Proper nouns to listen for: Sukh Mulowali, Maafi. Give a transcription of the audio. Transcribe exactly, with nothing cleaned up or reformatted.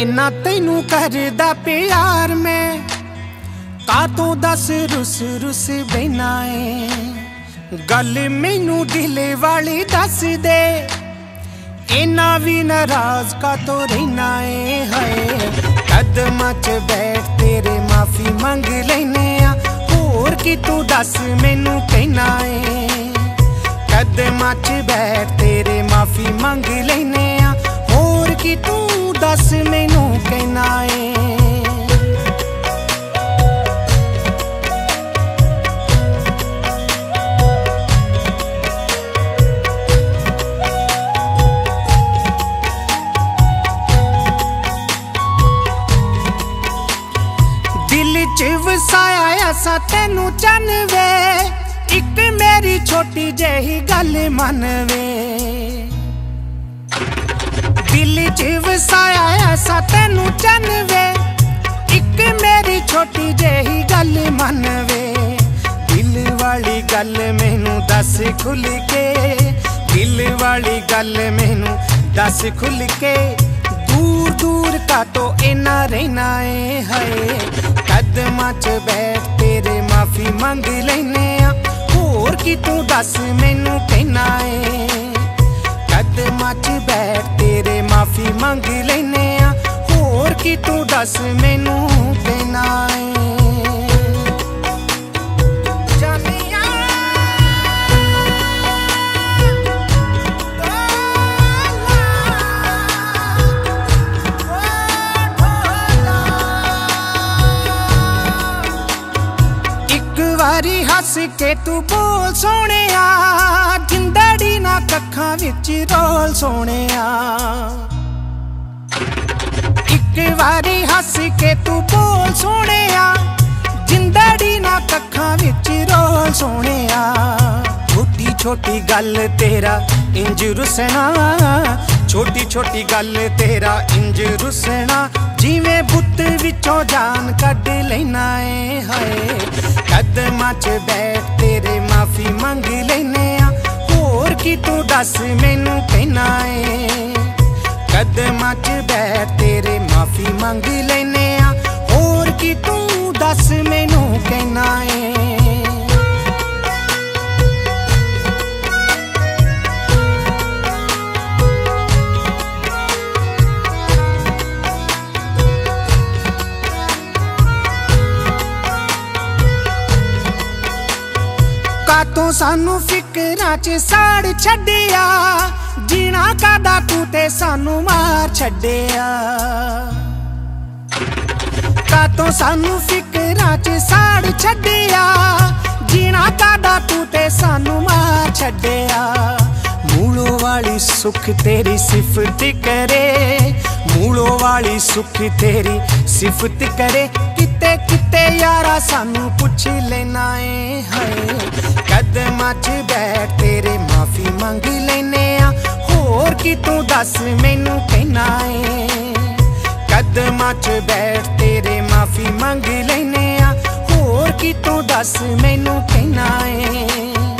इना तेनू करदा प्यार में कातों दस रुस रुस बनाए गल मैनू दिले वाली दस दे इना भी नाराज कातों रहना है। कदम च बैठ तेरे माफी मंग लेने होर कि तू दस मैनू कहना है। कदम च बैठ तेरे माफी मंग लेने होर कि तू दस मैनू कहना है। वसाया सा तेनू चन वे एक मेरी छोटी जेही गल मन वे दिल च वसाया सा तेनू चन वे एक मेरी छोटी जेही गल मन वे दिल वाली गल मैनू दस खुल के दिल वाली गल मैनू दस खुल के दूर दूर का तो इना रहना है। कदमां च बैठ तेरे माफी मंग लेने होर कि तू दस मैनू कहना है। कदमां च बैठ तेरे माफी मंग लेने होर कि तू दस मैनू कहना है। बारी हस के तू बोल सोने जिंदड़ी ना कखा विच रोल सोने एक बारी हस के तू बोल सोने जिंदड़ी ना कखा विच रोल सोने छोटी छोटी गल तेरा इंज रुसना छोटी छोटी गल तेरा इंज रुसना जिवें बुत विचों जान कढ लेना है। कदमां च बैठ तेरे माफी मंग लेने होर कि तू दस मैनू कहना है। कदमां च बैठ तेरे माफी मंग लेने होर कि तू दस मैनू कहना है। तू सानू फिकरां च साड़ छड्डिया जीना कादा तू ते सानू मार छड्डिया। तू सानू फिकरां च साड़ छड्डिया जीना कादा तू ते सानू मार छड्डिया। मूलो वाली सुख तेरी सिफत करे मूलो वाली सुख तेरी सिफत करे किते किते यारा सानू पुछ लेना है। कदमां च बैठ तेरे माफी मंग लेने होर कि तू दस मैनू कहना है। कदमां च बैठ तेरे माफी मंग लेने होर कि तू दस मैनू कहना है।